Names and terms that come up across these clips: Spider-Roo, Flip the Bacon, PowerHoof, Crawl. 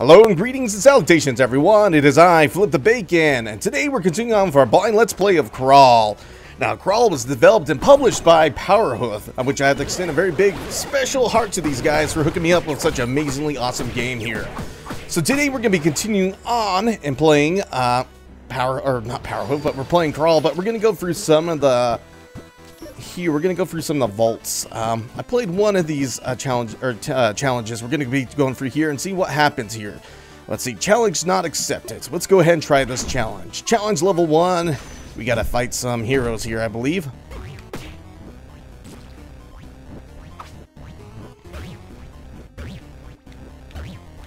Hello and greetings and salutations everyone, it is I, Flip the Bacon, and today we're continuing on with our blind let's play of Crawl. Now, Crawl was developed and published by PowerHoof, which I have to extend a very big special heart to these guys for hooking me up with such an amazingly awesome game here. So today we're going to be continuing on and playing we're playing Crawl, but we're going to go through some of the... vaults. I played one of these challenges. We're going to be going through here and see what happens here. Let's see. Challenge not accepted. Let's go ahead and try this challenge. Challenge level 1. We got to fight some heroes here, I believe.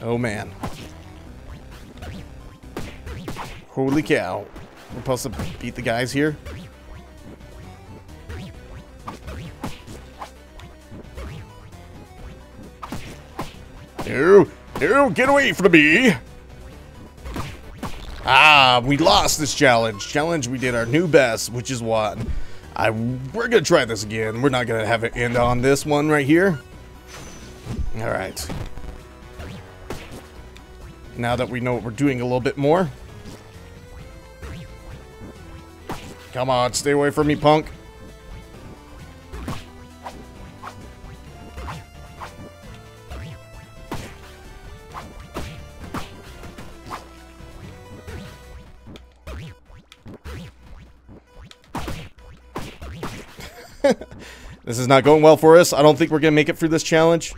Oh, man. Holy cow. We're supposed to beat the guys here. No, no, get away from me! Ah, we lost this challenge. We did our new best, which is what? We're gonna try this again. We're not gonna have it end on this one right here. Alright. Now that we know what we're doing a little bit more. Come on, stay away from me, punk. This is not going well for us. I don't think we're going to make it through this challenge.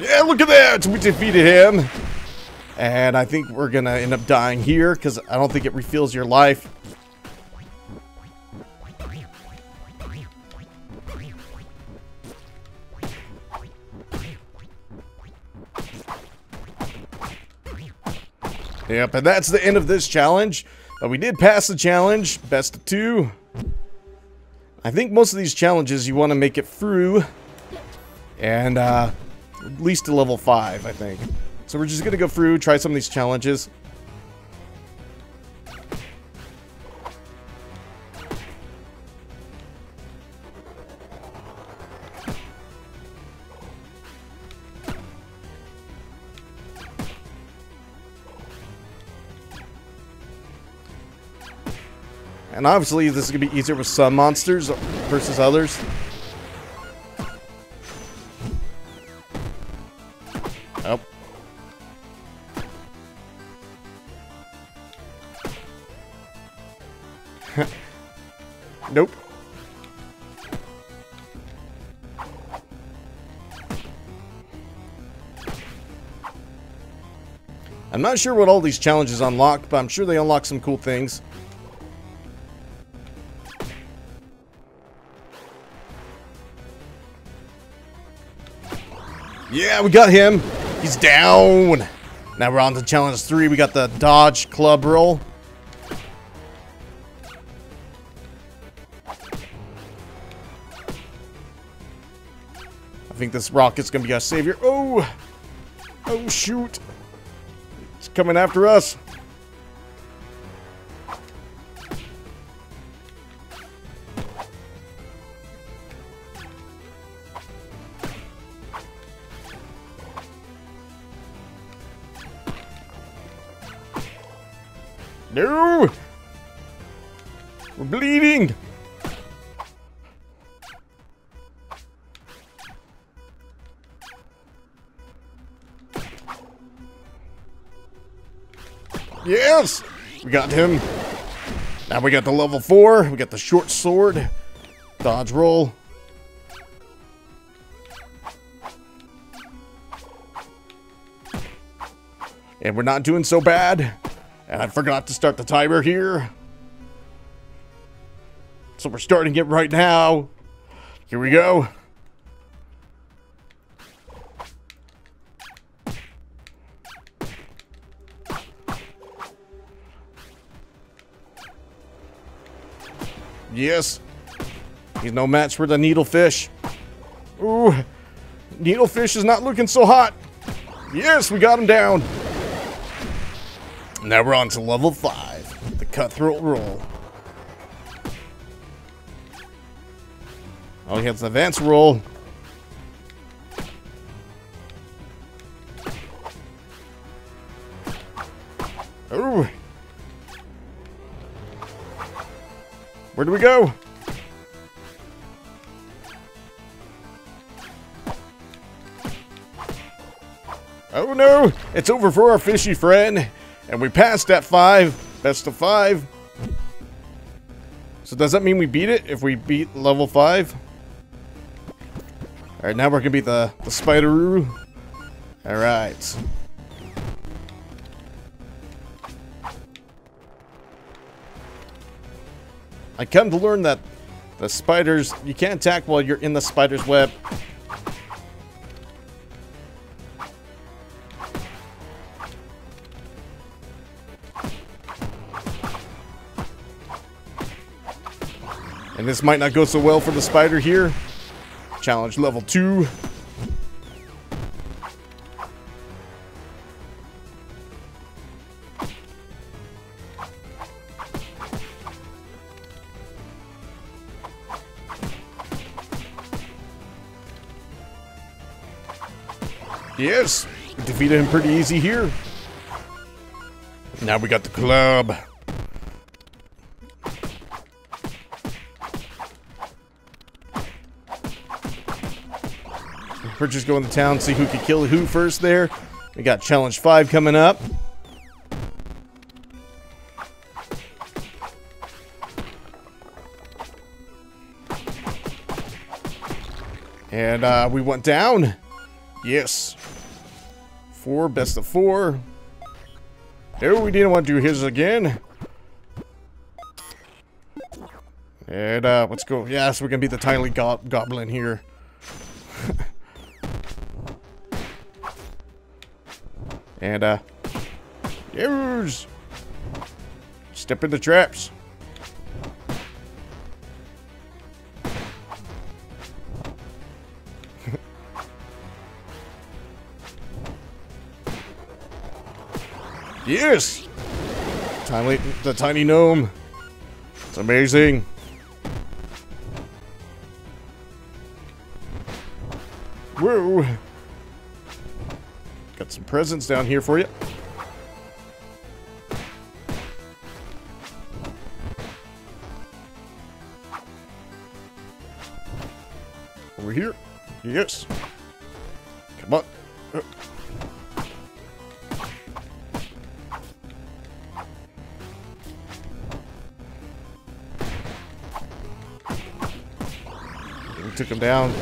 Yeah, look at that! We defeated him. And I think we're going to end up dying here because I don't think it refills your life. Yep, and that's the end of this challenge. But we did pass the challenge. Best of 2. I think most of these challenges you want to make it through. And at least to level 5, I think. So we're just going to go through, try some of these challenges. And obviously, this is going to be easier with some monsters versus others. Oh. Nope. I'm not sure what all these challenges unlock, but I'm sure they unlock some cool things. Yeah, we got him. He's down. Now we're on to challenge 3. We got the dodge club roll. I think this rocket's going to be our savior. Oh. Oh, shoot. It's coming after us. No! We're bleeding! Yes! We got him. Now we got the level 4. We got the short sword. Dodge roll. And we're not doing so bad. And I forgot to start the timer here. So we're starting it right now. Here we go. Yes. He's no match for the needlefish. Ooh. Needlefish is not looking so hot. Yes, we got him down. Now we're on to level 5, the cutthroat roll. Oh, he has an advance roll. Oh. Where do we go? Oh no! It's over for our fishy friend! And we passed at 5. Best of 5. So does that mean we beat it if we beat level 5? Alright, now we're gonna beat the Spider-Roo. Alright. I come to learn that the spiders, you can't attack while you're in the spider's web. And this might not go so well for the spider here. Challenge level 2. Yes, we defeated him pretty easy here. Now we got the club. We're just going to town, see who can kill who first there. We got challenge 5 coming up. And we went down. Yes. 4, best of 4. No, we didn't want to do his again. And let's go. Yeah, so we're going to beat the tiny goblin here. And, yes! Step in the traps. Yes! The tiny gnome. It's amazing. Whoa. Got some presents down here for you. Over here. Yes. Come on. We took him down.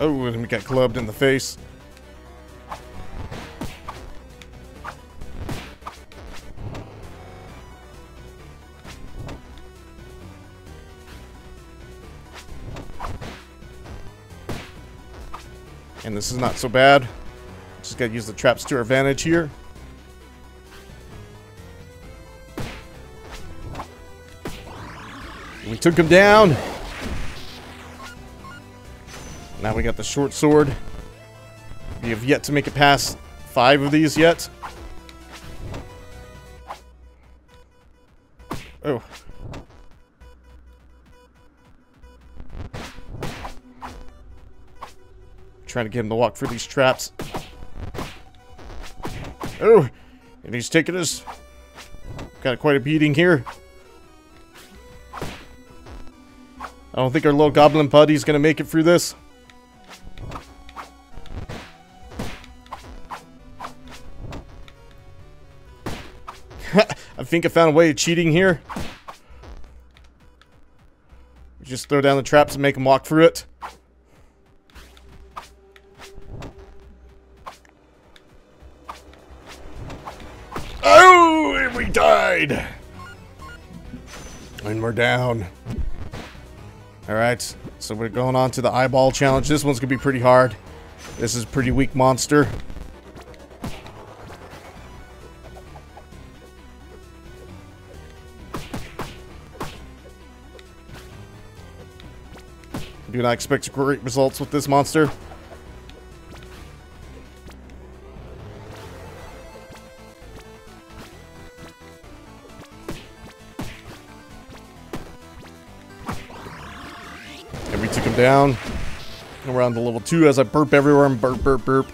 Oh, and we got clubbed in the face. And this is not so bad. Just gotta use the traps to our advantage here. We took him down. Now we got the short sword. We have yet to make it past 5 of these yet. Oh. Trying to get him to walk through these traps. Oh, and he's taking us. Got quite a beating here. I don't think our little goblin buddy's gonna make it through this. I think I found a way of cheating here. We just throw down the traps and make them walk through it. Oh, and we died. And we're down. Alright, so we're going on to the eyeball challenge. This one's going to be pretty hard. This is a pretty weak monster. Do not expect great results with this monster. took him down. And we're on to level 2 as I burp everywhere and burp, burp, burp.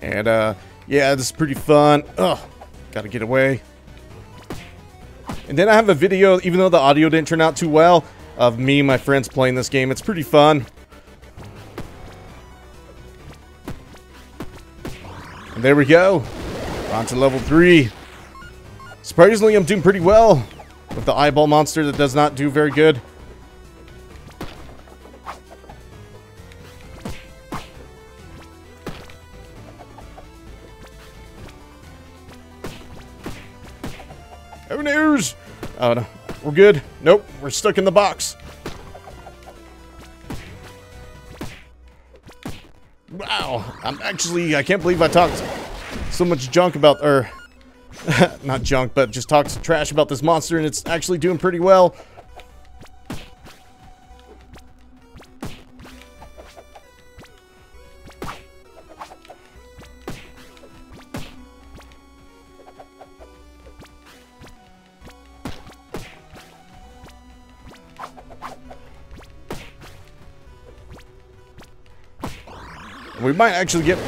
And, yeah, this is pretty fun. Ugh, gotta get away. And then I have a video, even though the audio didn't turn out too well, of me and my friends playing this game. It's pretty fun. And there we go. We're on to level 3. Surprisingly, I'm doing pretty well with the eyeball monster that does not do very good. Oh, news! Oh, no. We're good. Nope, we're stuck in the box. Wow, I'm actually, I can't believe I talked so much junk about, or not junk, but just talked trash about this monster, and it's actually doing pretty well. We might actually get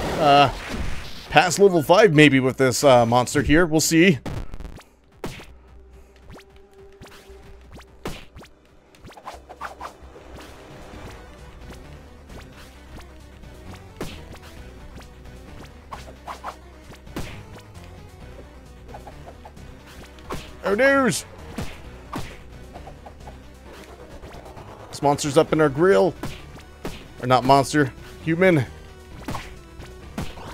past level 5 maybe with this monster here. We'll see. Oh, news! This monster's up in our grill. Or not monster. Human.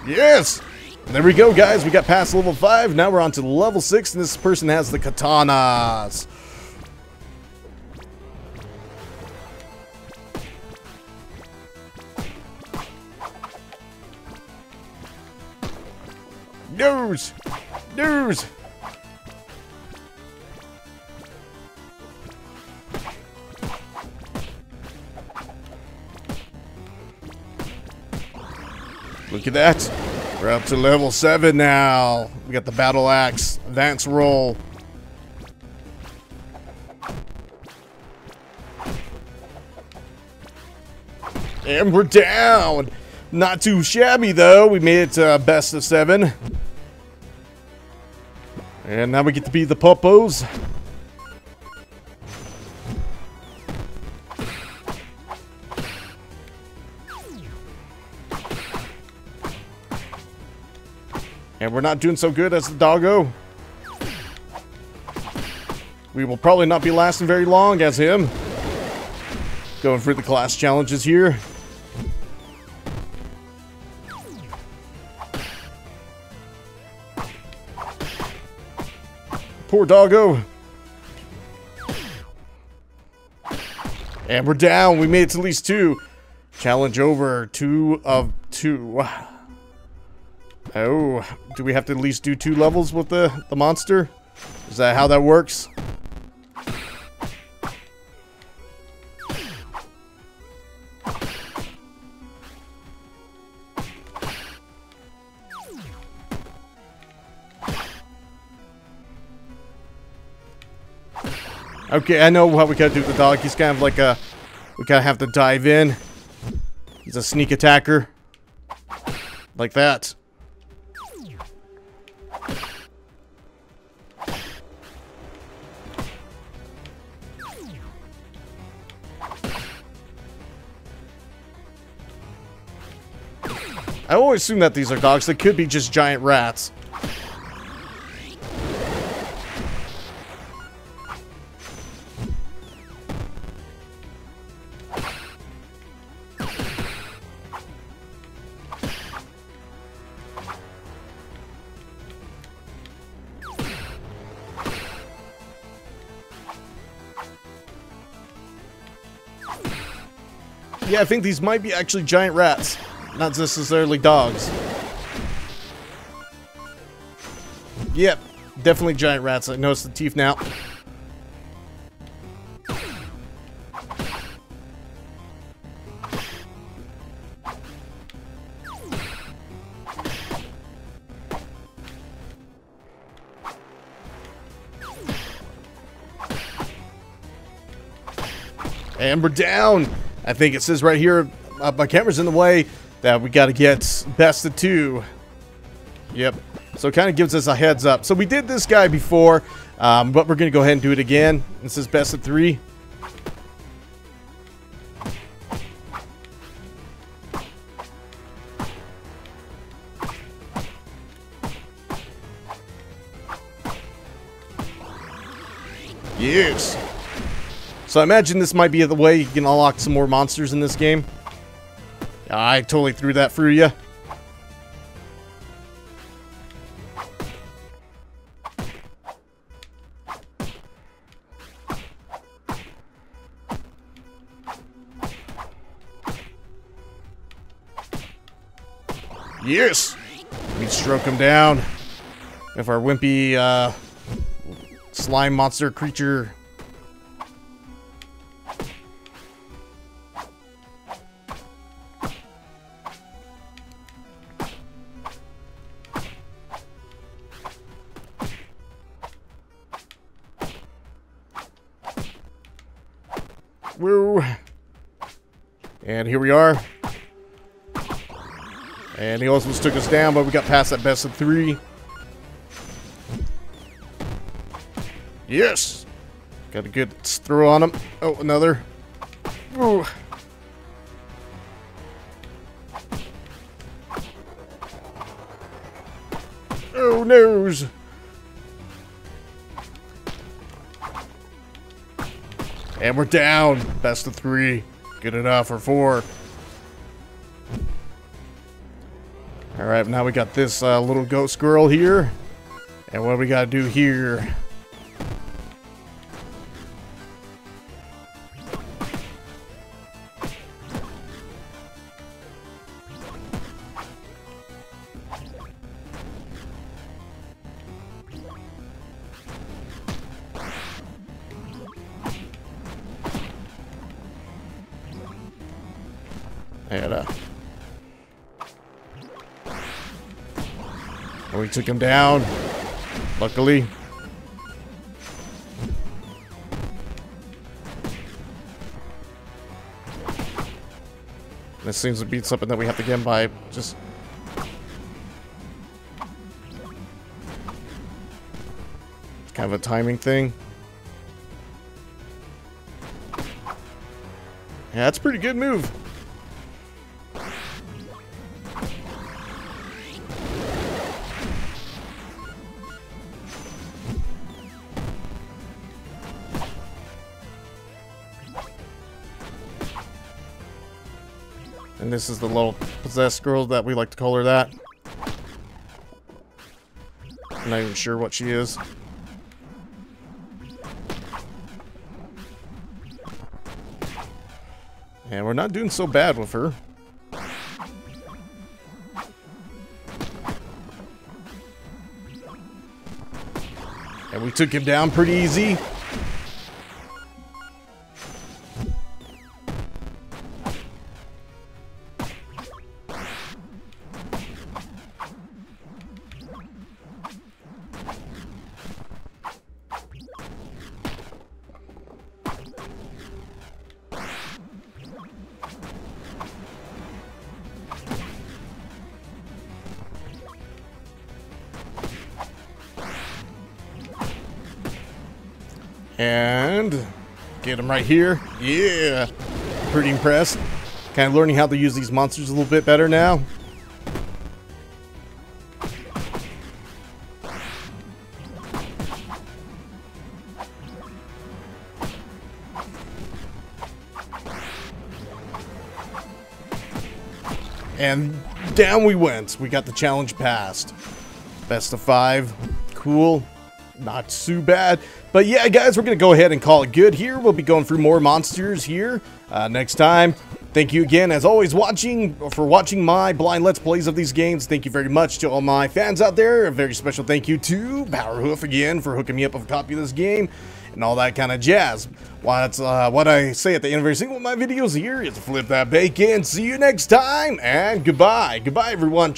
Yes! There we go, guys. We got past level 5. Now we're on to level 6, and this person has the katanas. News! News! Look at that. We're up to level 7 now. We got the battle axe. Advance roll. And we're down. Not too shabby, though. We made it to best of 7. And now we get to be the puppos. And we're not doing so good as the doggo. We will probably not be lasting very long as him. Going for the class challenges here. Poor doggo. And we're down. We made it to at least 2. Challenge over. 2 of 2. Oh, do we have to at least do 2 levels with the monster? Is that how that works? Okay, I know what we gotta do with the dog. He's kind of like a... We gotta have to dive in. He's a sneak attacker. Like that. I always assume that these are dogs. They could be just giant rats. Yeah, I think these might be actually giant rats. Not necessarily dogs. Yep, definitely giant rats. I noticed the teeth now. And we're down. I think it says right here, my camera's in the way, that we got to get best of two. Yep. So it kind of gives us a heads up. So we did this guy before, but we're going to go ahead and do it again. This is best of three. Yes. So I imagine this might be the way you can unlock some more monsters in this game. I totally threw that through you. Yes! We stroke him down. If our wimpy slime monster creature. Woo! And here we are. And he almost took us down, but we got past that best of three. Yes! Got a good throw on him. Oh, another. Ooh. Oh, noes! And we're down. Best of three. Good enough, or four. All right, now we got this little ghost girl here. And what do we got to do here? And we took him down, luckily. This seems to be something that we have to get him by just... It's kind of a timing thing. Yeah, that's a pretty good move. And this is the little possessed girl that we like to call her that. I'm not even sure what she is. And we're not doing so bad with her. And we took him down pretty easy. And get him right here. Yeah, pretty impressed. Kind of learning how to use these monsters a little bit better now. And down we went. We got the challenge passed. Best of five. Cool. Not too bad. But yeah, guys, we're going to go ahead and call it good here. We'll be going through more monsters here next time. Thank you again, as always, for watching my blind Let's Plays of these games. Thank you very much to all my fans out there. A very special thank you to PowerHoof again for hooking me up with a copy of this game and all that kind of jazz. Well, that's what I say at the end of every single one of my videos here is flip that bacon. See you next time, and goodbye. Goodbye, everyone.